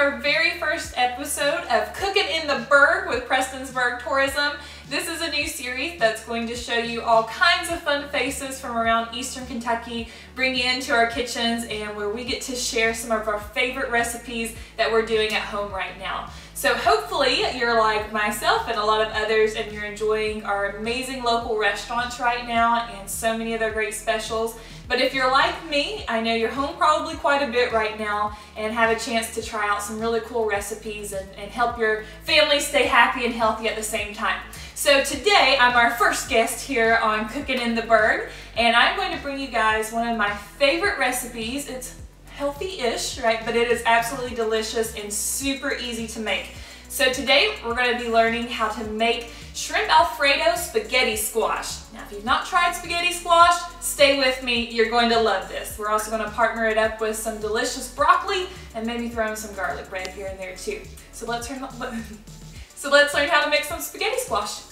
our very first episode of Cooking in the Burg with Prestonsburg Tourism. This is a new series that's going to show you all kinds of fun faces from around Eastern Kentucky, bring you into our kitchens, and where we get to share some of our favorite recipes that we're doing at home right now. So hopefully you're like myself and a lot of others and you're enjoying our amazing local restaurants right now and so many other great specials. But if you're like me, I know you're home probably quite a bit right now and have a chance to try out some really cool recipes and help your family stay happy and healthy at the same time. So today I'm our first guest here on Cooking in the Burg, and I'm going to bring you guys one of my favorite recipes. It's healthy-ish, right? But it is absolutely delicious and super easy to make. So today we're going to be learning how to make shrimp Alfredo spaghetti squash. Now if you've not tried spaghetti squash, stay with me, you're going to love this. We're also going to partner it up with some delicious broccoli and maybe throw in some garlic bread here and there too. So let's learn how to make some spaghetti squash.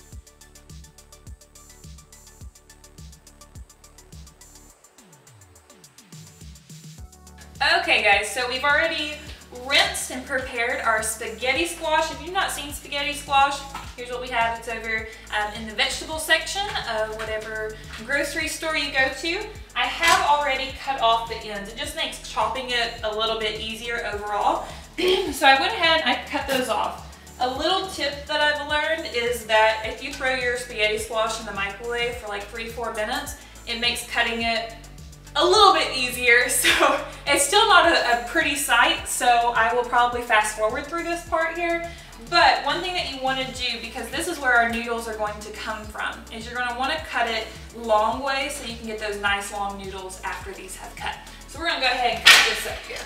Okay guys, so we've already rinsed and prepared our spaghetti squash. If you've not seen spaghetti squash, here's what we have. It's over in the vegetable section of whatever grocery store you go to. I have already cut off the ends. It just makes chopping it a little bit easier overall. So I went ahead and I cut those off. A little tip that I've learned is that if you throw your spaghetti squash in the microwave for like 3-4 minutes, it makes cutting it a little bit easier. So it's still not a pretty sight, so I will probably fast forward through this part here. But one thing that you want to do, because this is where our noodles are going to come from, is you're going to want to cut it long way so you can get those nice long noodles after these have cut. So we're going to go ahead and cut this up here.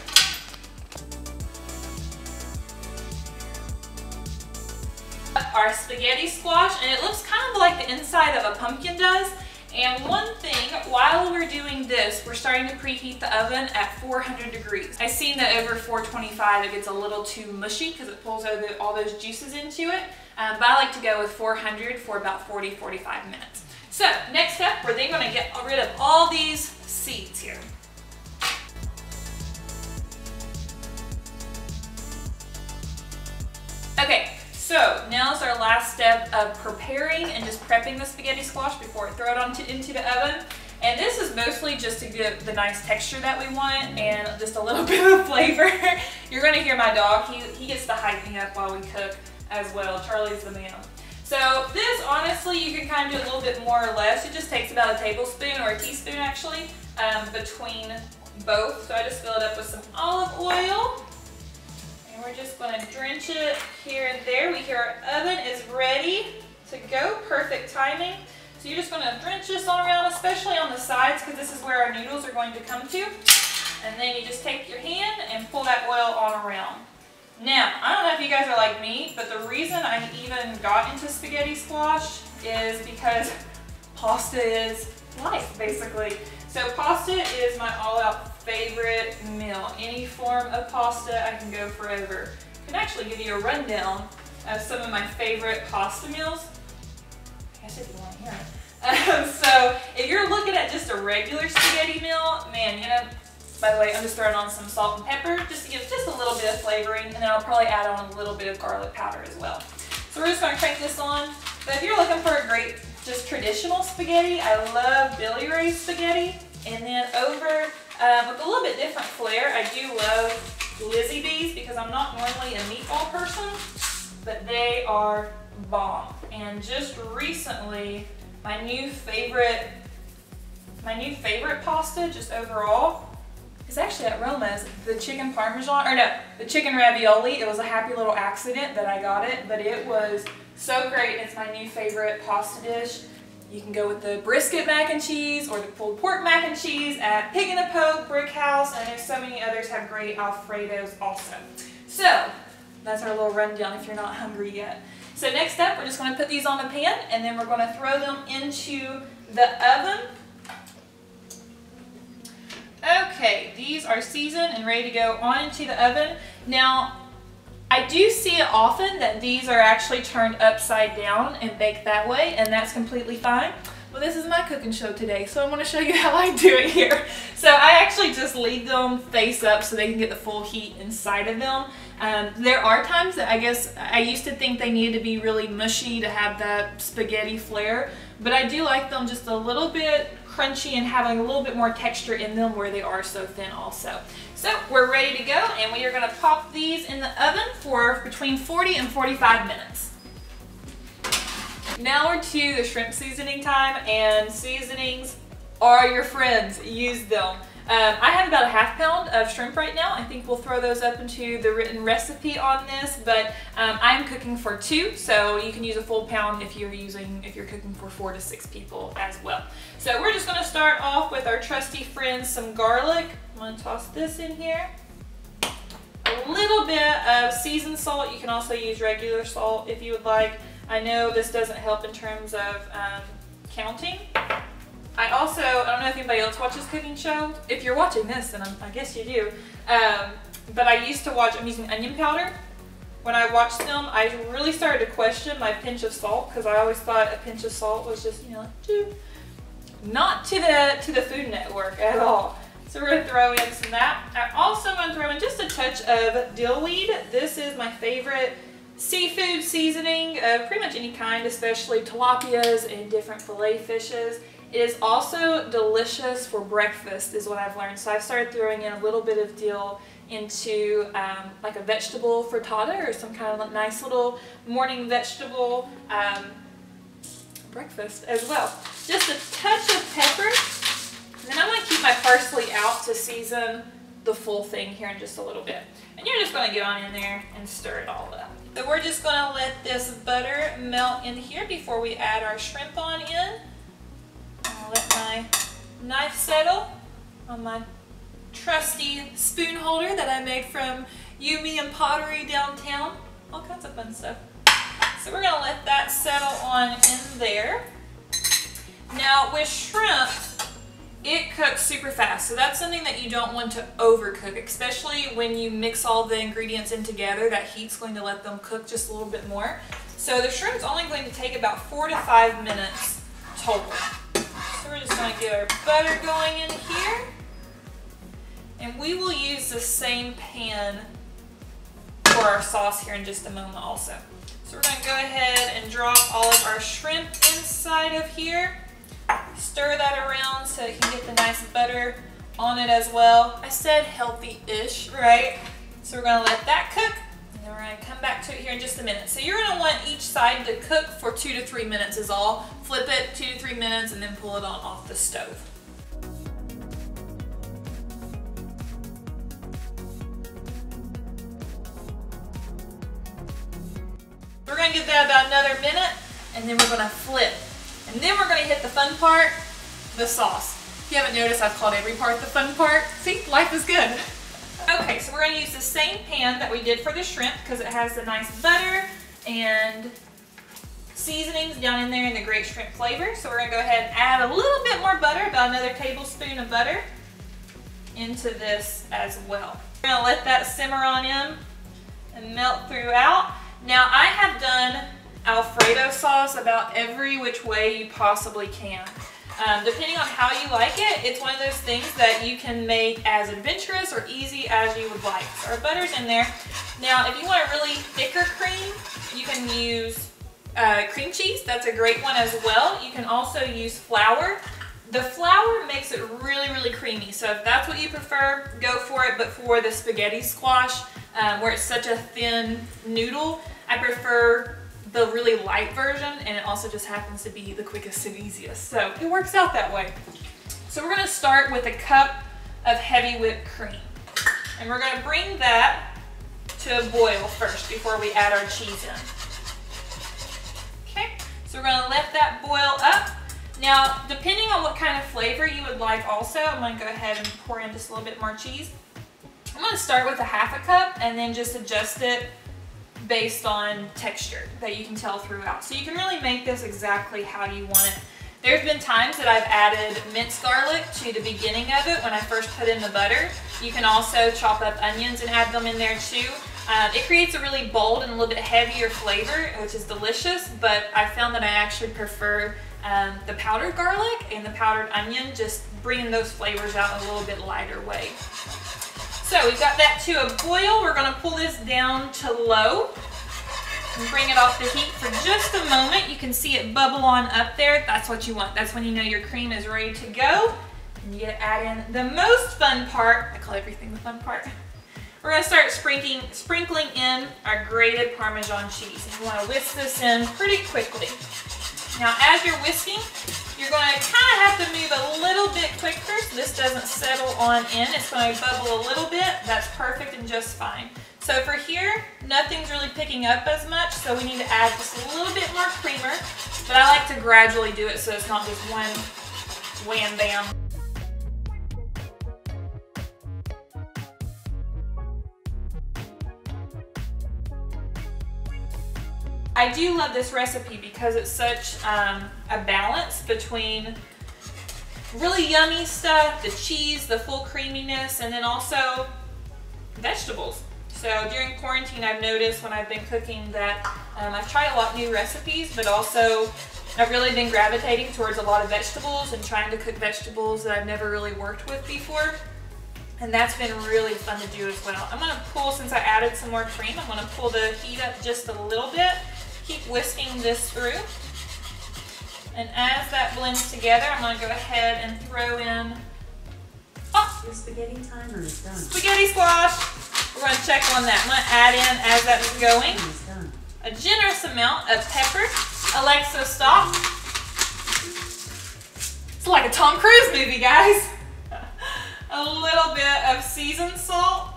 Our spaghetti squash, and it looks kind of like the inside of a pumpkin does. And one thing, while we're doing this, we're starting to preheat the oven at 400 degrees. I've seen that over 425 it gets a little too mushy because it pulls over all those juices into it, but I like to go with 400 for about 40-45 minutes. So next up, we're then going to get rid of all these seeds here. Okay. So now is our last step of preparing and just prepping the spaghetti squash before I throw it into the oven. And this is mostly just to get the nice texture that we want and just a little bit of flavor. You're going to hear my dog. He gets to hype me up while we cook as well. Charlie's the man. So this, honestly, you can kind of do a little bit more or less. It just takes about a tablespoon or a teaspoon actually between both. So I just fill it up with some olive oil. And we're just going to drench it here and there. We hear our oven is ready to go. Perfect timing. So you're just going to drench this all around, especially on the sides, because this is where our noodles are going to come to. And then you just take your hand and pull that oil on around. Now, I don't know if you guys are like me, but the reason I even got into spaghetti squash is because pasta is life, basically. So pasta is my all-out favorite meal. Any form of pasta, I can go forever. I can actually give you a rundown of some of my favorite pasta meals. I guess if you want to hear it. So if you're looking at just a regular spaghetti meal, man, you know, by the way, I'm just throwing on some salt and pepper just to give just a little bit of flavoring, and then I'll probably add on a little bit of garlic powder as well. So we're just going to crank this on. But if you're looking for a great, just traditional spaghetti, I love Billy Ray's spaghetti. And then over with a little bit different flair, I do love Lizzy B's, because I'm not normally a meatball person, but they are bomb. And just recently, my new favorite pasta, just overall, is actually at Roma's, the chicken parmesan, or no, the chicken ravioli. It was a happy little accident that I got it, but it was so great. It's my new favorite pasta dish. You can go with the brisket mac and cheese or the pulled pork mac and cheese at Pig in a Poke Brick House, and there's so many others have great Alfredos also. So that's our little rundown if you're not hungry yet. So next up, we're just going to put these on a pan, and then we're going to throw them into the oven. Okay, these are seasoned and ready to go on into the oven. Now, I do see it often that these are actually turned upside down and baked that way, and that's completely fine. Well, this is my cooking show today, so I'm going to show you how I do it here. So I actually just leave them face up so they can get the full heat inside of them. There are times that I guess I used to think they needed to be really mushy to have that spaghetti flair, but I do like them just a little bit crunchy and having a little bit more texture in them where they are so thin also. So we're ready to go, and we are going to pop these in the oven for between 40 and 45 minutes. Now we're to the shrimp seasoning time, and seasonings are your friends. Use them. I have about a half pound of shrimp right now. I think we'll throw those up into the written recipe on this, but I'm cooking for two, so you can use a full pound if you're cooking for 4 to 6 people as well. So we're just going to start off with our trusty friends, some garlic. I'm going to toss this in here. A little bit of seasoned salt. You can also use regular salt if you would like. I know this doesn't help in terms of counting. I don't know if anybody else watches cooking shows. If you're watching this, then I guess you do. But I used to watch, I'm using onion powder. When I watched them, I really started to question my pinch of salt, because I always thought a pinch of salt was just, you know, like, doop. Not to the Food Network at all. So we're going to throw in some of that. I'm also going to throw in just a touch of dill weed. This is my favorite seafood seasoning, pretty much any kind, especially tilapias and different fillet fishes. It is also delicious for breakfast is what I've learned. So I've started throwing in a little bit of dill into like a vegetable frittata or some kind of nice little morning vegetable breakfast as well. Just a touch of pepper. And then I'm going to keep my parsley out to season the full thing here in just a little bit. And you're just going to get on in there and stir it all up. So we're just going to let this butter melt in here before we add our shrimp on in. I'll let my knife settle on my trusty spoon holder that I made from Yumi and Pottery downtown. All kinds of fun stuff. So we're going to let that settle on in there. Now with shrimp, it cooks super fast, so that's something that you don't want to overcook, especially when you mix all the ingredients in together. That heat's going to let them cook just a little bit more. So the shrimp's only going to take about 4 to 5 minutes total. So we're just going to get our butter going in here, and we will use the same pan for our sauce here in just a moment also. So we're going to go ahead and drop all of our shrimp inside of here. Stir that around so it can get the nice butter on it as well. I said healthy-ish, right? So we're going to let that cook, and then we're going to come back to it here in just a minute. So you're going to want each side to cook for 2 to 3 minutes is all. Flip it 2 to 3 minutes and then pull it on off the stove. We're going to give that about another minute, and then we're going to flip. And then we're going to hit the fun part, the sauce. If you haven't noticed, I've called every part the fun part. See, life is good. Okay, so we're going to use the same pan that we did for the shrimp because it has the nice butter and seasonings down in there and the great shrimp flavor. So we're going to go ahead and add a little bit more butter, about another tablespoon of butter into this as well. We're going to let that simmer on in and melt throughout. Now I have done Alfredo sauce about every which way you possibly can. Depending on how you like it, it's one of those things that you can make as adventurous or easy as you would like. So our butter's in there. Now if you want a really thicker cream, you can use cream cheese. That's a great one as well. You can also use flour. The flour makes it really, really creamy. So if that's what you prefer, go for it. But for the spaghetti squash, where it's such a thin noodle, I prefer the really light version, and it also just happens to be the quickest and easiest. So it works out that way. So we're gonna start with a cup of heavy whipped cream. And we're gonna bring that to a boil first before we add our cheese in. Okay, so we're gonna let that boil up. Now, depending on what kind of flavor you would like also, I'm gonna go ahead and pour in just a little bit more cheese. I'm gonna start with a half a cup and then just adjust it based on texture that you can tell throughout. So you can really make this exactly how you want it. There's been times that I've added minced garlic to the beginning of it when I first put in the butter. You can also chop up onions and add them in there too. It creates a really bold and a little bit heavier flavor, which is delicious, but I found that I actually prefer the powdered garlic and the powdered onion, just bringing those flavors out in a little bit lighter way. So we've got that to a boil. We're going to pull this down to low and bring it off the heat for just a moment. You can see it bubble on up there. That's what you want. That's when you know your cream is ready to go. And you get to add in the most fun part. I call everything the fun part. We're going to start sprinkling in our grated Parmesan cheese. You want to whisk this in pretty quickly. Now as you're whisking, you're going to kind of have to move a little bit quicker so this doesn't settle on in. It's going to bubble a little bit. That's perfect and just fine. So for here, nothing's really picking up as much, so we need to add just a little bit more creamer. But I like to gradually do it so it's not just one wham bam. I do love this recipe because it's such a balance between really yummy stuff, the cheese, the full creaminess, and then also vegetables. So during quarantine, I've noticed when I've been cooking that I've tried a lot of new recipes, but also I've really been gravitating towards a lot of vegetables and trying to cook vegetables that I've never really worked with before. And that's been really fun to do as well. I'm going to pull, since I added some more cream, I'm going to pull the heat up just a little bit. Keep whisking this through. And as that blends together, I'm going to go ahead and throw in, oh, your spaghetti timer is done. Spaghetti squash. We're going to check on that. I'm going to add in, as that's going, a generous amount of pepper. Alexa, stop. It's like a Tom Cruise movie, guys. A little bit of seasoned salt.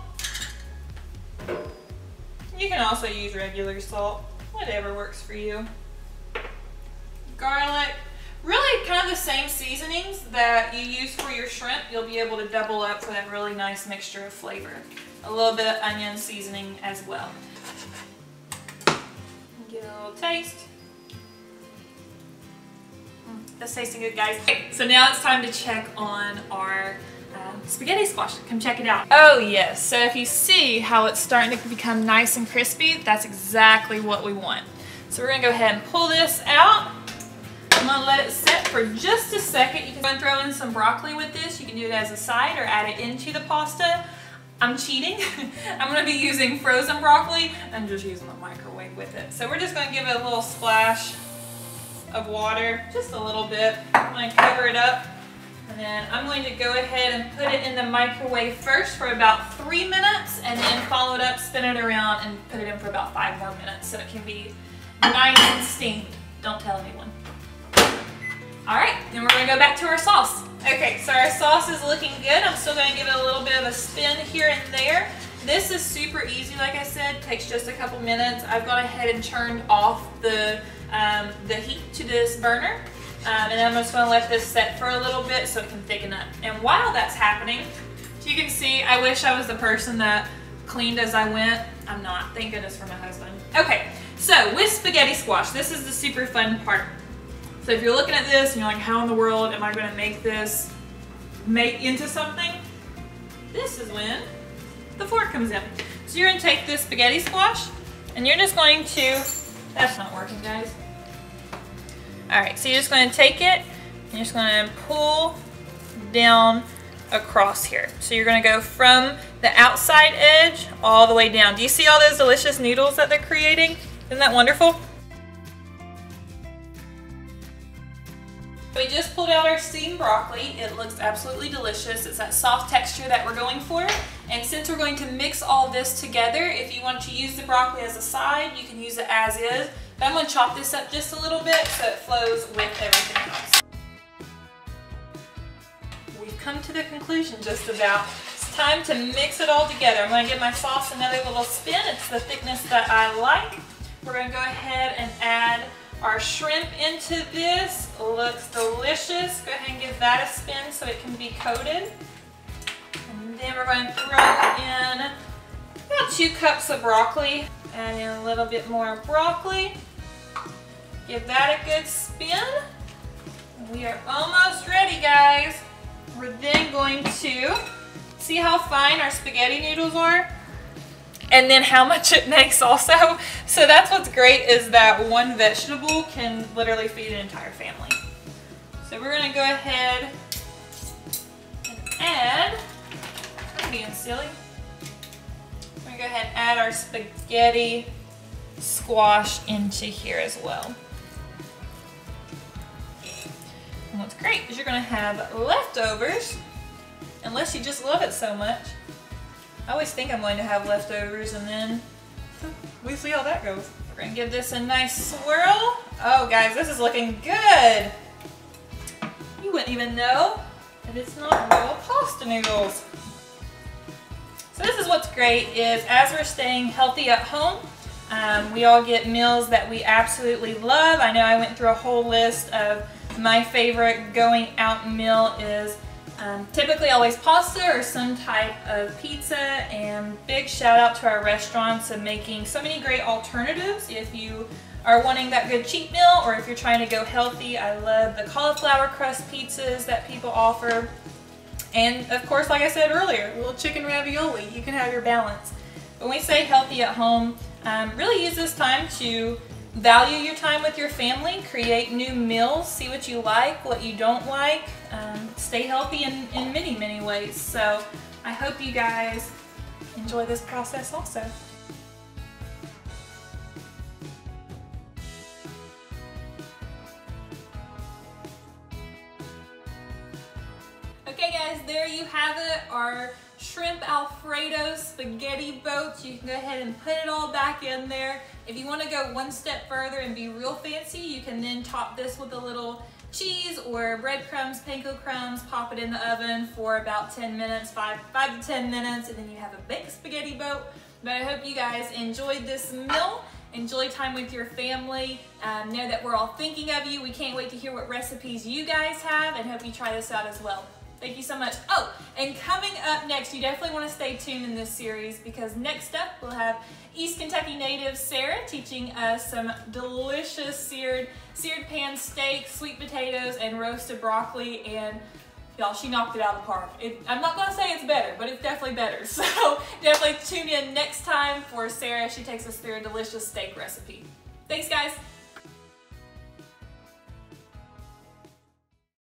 You can also use regular salt, whatever works for you. Garlic, really kind of the same seasonings that you use for your shrimp. You'll be able to double up for that really nice mixture of flavor. A little bit of onion seasoning as well. Give it a little taste. That's tasting good, guys. Okay, so now it's time to check on our spaghetti squash. Come check it out. Oh yes, so if you see how it's starting to become nice and crispy, that's exactly what we want. So we're going to go ahead and pull this out. I'm going to let it set for just a second. You can throw in some broccoli with this. You can do it as a side or add it into the pasta. I'm cheating. I'm going to be using frozen broccoli. I'm just using the microwave with it. So we're just going to give it a little splash of water, just a little bit. I'm going to cover it up. And then I'm going to go ahead and put it in the microwave first for about 3 minutes, and then follow it up, spin it around, and put it in for about 5 more minutes so it can be nice and steamed. Don't tell anyone. Alright, then we're going to go back to our sauce. Okay, so our sauce is looking good. I'm still going to give it a little bit of a spin here and there. This is super easy, like I said, takes just a couple minutes. I've gone ahead and turned off the heat to this burner. And I'm just going to let this set for a little bit so it can thicken up. And while that's happening, you can see, I wish I was the person that cleaned as I went. I'm not. Thank goodness for my husband. Okay, so with spaghetti squash, this is the super fun part. So if you're looking at this and you're like, how in the world am I going to make this into something? This is when the fork comes in. So you're going to take this spaghetti squash and you're just going to, that's not working, guys. Alright, so you're just going to take it and you're just going to pull down across here. So you're going to go from the outside edge all the way down. Do you see all those delicious noodles that they're creating? Isn't that wonderful? We just pulled out our steamed broccoli. It looks absolutely delicious. It's that soft texture that we're going for. And since we're going to mix all this together, if you want to use the broccoli as a side, you can use it as is. But I'm going to chop this up just a little bit so it flows with everything else. We've come to the conclusion just about. It's time to mix it all together. I'm going to give my sauce another little spin. It's the thickness that I like. We're going to go ahead and add our shrimp into this. Looks delicious. Go ahead and give that a spin so it can be coated. And then we're going to throw in about 2 cups of broccoli. Add in a little bit more broccoli. Give that a good spin. We are almost ready, guys. We're then going to see how fine our spaghetti noodles are and then how much it makes also. So that's what's great, is that one vegetable can literally feed an entire family. So we're going to go ahead and add, I'm being silly, we're going to go ahead and add our spaghetti squash into here as well. And what's great is you're going to have leftovers, unless you just love it so much. I always think I'm going to have leftovers and then we see how that goes. We're going to give this a nice swirl. Oh guys, this is looking good. You wouldn't even know that it's not real pasta noodles. So this is what's great is as we're staying healthy at home, we all get meals that we absolutely love. I know I went through a whole list of my favorite going out meal is typically always pasta or some type of pizza, and big shout out to our restaurants and making so many great alternatives if you are wanting that good cheap meal or if you're trying to go healthy. I love the cauliflower crust pizzas that people offer, and of course, like I said earlier, a little chicken ravioli. You can have your balance. When we say healthy at home, really use this time to value your time with your family, create new meals, see what you like, what you don't like, stay healthy in many, many ways. So I hope you guys enjoy this process also. Okay guys, there you have it, our shrimp Alfredo spaghetti boats. You can go ahead and put it all back in there. If you want to go one step further and be real fancy, you can then top this with a little cheese or breadcrumbs, panko crumbs, pop it in the oven for about 10 minutes, five to 10 minutes, and then you have a baked spaghetti boat. But I hope you guys enjoyed this meal. Enjoy time with your family. Know that we're all thinking of you. We can't wait to hear what recipes you guys have and hope you try this out as well. Thank you so much. Oh, and coming up next, you definitely want to stay tuned in this series because next up we'll have East Kentucky native Sarah teaching us some delicious seared pan steak, sweet potatoes, and roasted broccoli. And y'all, she knocked it out of the park. I'm not going to say it's better, but it's definitely better. So definitely tune in next time for Sarah. She takes us through a delicious steak recipe. Thanks, guys.